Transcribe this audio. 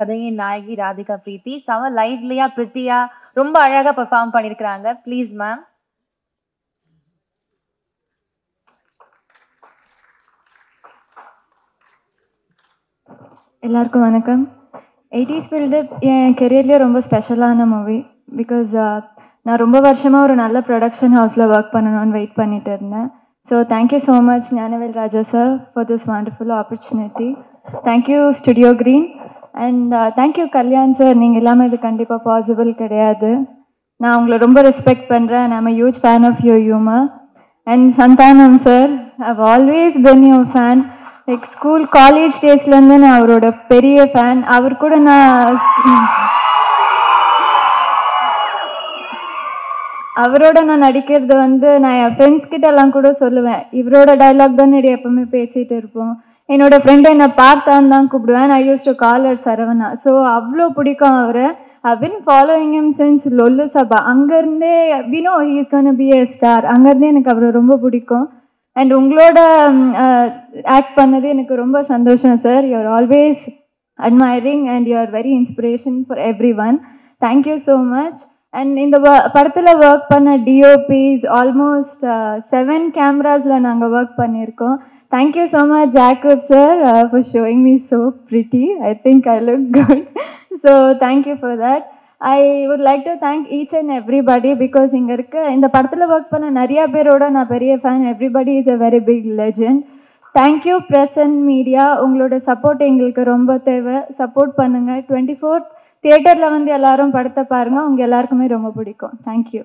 கதையின் நாயகி ராதிகா பிரீத்தி சம லைவ்லியா பிரிட்டியா ரொம்ப அழகா பெர்ஃபார்ம் பண்ணிருக்காங்க. Please ma'am. எல்லாருக்கும் வணக்கம். 80s Buildup என் கெரியர்லேயே ரொம்ப ஸ்பெஷலான மூவி. பிகாஸ் நான் ரொம்ப வருஷமாக ஒரு நல்ல ப்ரொடக்ஷன் ஹவுஸில் ஒர்க் பண்ணணும்னு வெயிட் பண்ணிட்டு இருந்தேன். So thank you so much Gnanavel Raja sir for this wonderful opportunity. Thank you Studio Green and thank you Kalyan sir. நீங்கள் எல்லாமே இது கண்டிப்பாக பாசிபிள் கிடையாது. நான் உங்களை ரொம்ப ரெஸ்பெக்ட் பண்ணுறேன். I am a huge fan of your humour. And Santhanam sir, I have always been your fan. Like school college டேஸ்லேருந்து நான் அவரோட பெரிய ஃபேன். அவர் கூட நான் அவரோட நான் நடிக்கிறது நான் என் ஃப்ரெண்ட்ஸ் கிட்டலாம் கூட சொல்லுவேன். இவரோட டைலாக் தான் என்னுடைய எப்பவுமே பேசிகிட்டு இருப்போம். என்னோடய ஃப்ரெண்டை என்னை பார்த்தான்னு தான் கூப்பிடுவேன். I use to call her Saravana. So அவ்வளோ பிடிக்கும் அவரை. I been following him since Lollu Sabha. அங்கேருந்தே we know he is gonna be a star. அங்கேருந்தே எனக்கு அவரை ரொம்ப பிடிக்கும். அண்ட் உங்களோட ஆக்ட் பண்ணது எனக்கு ரொம்ப சந்தோஷம் sir. You're always admiring and you're very inspiration for every one. Thank you so much. And இந்த படத்தில் ஒர்க் பண்ண டிஓபிஸ் ஆல்மோஸ்ட் 7 கேமராஸில் நாங்கள் ஒர்க் பண்ணியிருக்கோம். Thank you so much Jacob sir for showing me so pretty. I think I look good. So thank you for that. I would like to thank each and everybody because இங்கே இருக்க இந்த படத்தில் work பண்ண நிறையா பேரோட நான் பெரிய fan. Everybody is a very big legend. Thank you press and media. உங்களோட சப்போர்ட் எங்களுக்கு ரொம்ப தேவை. சப்போர்ட் பண்ணுங்கள். 24th தியேட்டரில் எல்லாரும் படத்தை பாருங்கள். உங்கள் எல்லாருக்குமே ரொம்ப பிடிக்கும். தேங்க்யூ.